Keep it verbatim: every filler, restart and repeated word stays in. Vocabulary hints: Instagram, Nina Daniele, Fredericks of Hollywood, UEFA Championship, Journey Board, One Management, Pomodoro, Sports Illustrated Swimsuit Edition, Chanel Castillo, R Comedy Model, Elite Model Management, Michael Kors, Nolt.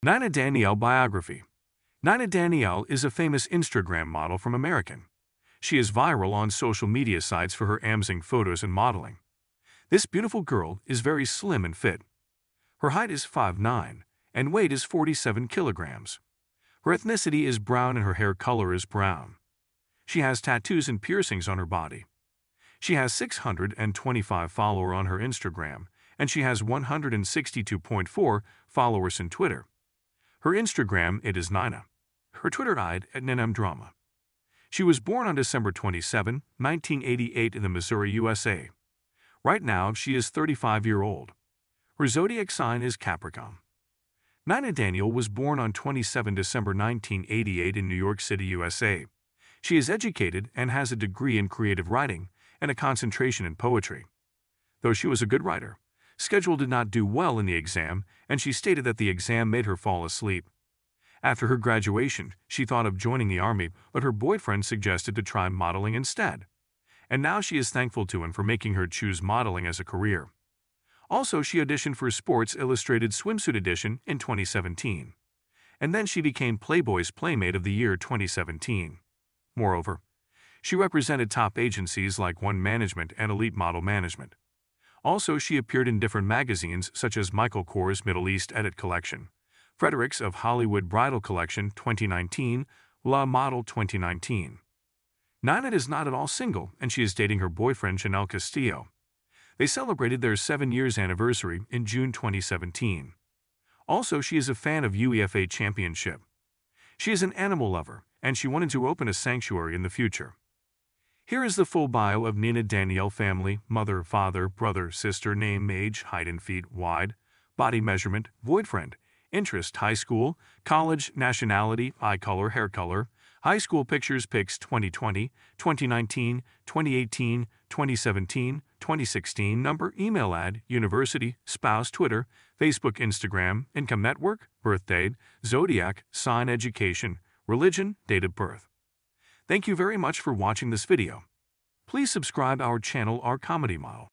Nina Daniele biography. Nina Daniele is a famous Instagram model from American. She is viral on social media sites for her amazing photos and modeling. This beautiful girl is very slim and fit. Her height is five nine and weight is forty-seven kilograms. Her ethnicity is brown and her hair color is brown. She has tattoos and piercings on her body. She has six hundred twenty-five followers on her Instagram and she has one hundred sixty-two point four followers in Twitter. Her Instagram, it is Nina. Her Twitter I D, at Nina Drama. She was born on December twenty-seventh, nineteen eighty-eight in the Missouri, U S A. Right now, she is thirty-five years old. Her zodiac sign is Capricorn. Nina Daniele was born on the twenty-seventh of December nineteen eighty-eight in New York City, U S A. She is educated and has a degree in creative writing and a concentration in poetry. Though she was a good writer, schedule did not do well in the exam, and she stated that the exam made her fall asleep. After her graduation, she thought of joining the army, but her boyfriend suggested to try modeling instead. And now she is thankful to him for making her choose modeling as a career. Also, she auditioned for Sports Illustrated Swimsuit Edition in twenty seventeen. And then she became Playboy's Playmate of the Year twenty seventeen. Moreover, she represented top agencies like One Management and Elite Model Management. Also, she appeared in different magazines such as Michael Kors Middle East Edit Collection, Fredericks of Hollywood Bridal Collection twenty nineteen, La Model twenty nineteen. Nina is not at all single, and she is dating her boyfriend Chanel Castillo. They celebrated their seven years anniversary in June twenty seventeen. Also, she is a fan of UEFA Championship. She is an animal lover, and she wanted to open a sanctuary in the future. Here is the full bio of Nina Daniele: family, mother, father, brother, sister, name, age, height in feet, wide, body measurement, boyfriend, interest, high school, college, nationality, eye color, hair color, high school pictures, pics twenty twenty, twenty nineteen, twenty eighteen, twenty seventeen, twenty sixteen, number, email ad, university, spouse, Twitter, Facebook, Instagram, income network, birth date, zodiac, sign, education, religion, date of birth. Thank you very much for watching this video. Please subscribe our channel R Comedy Model.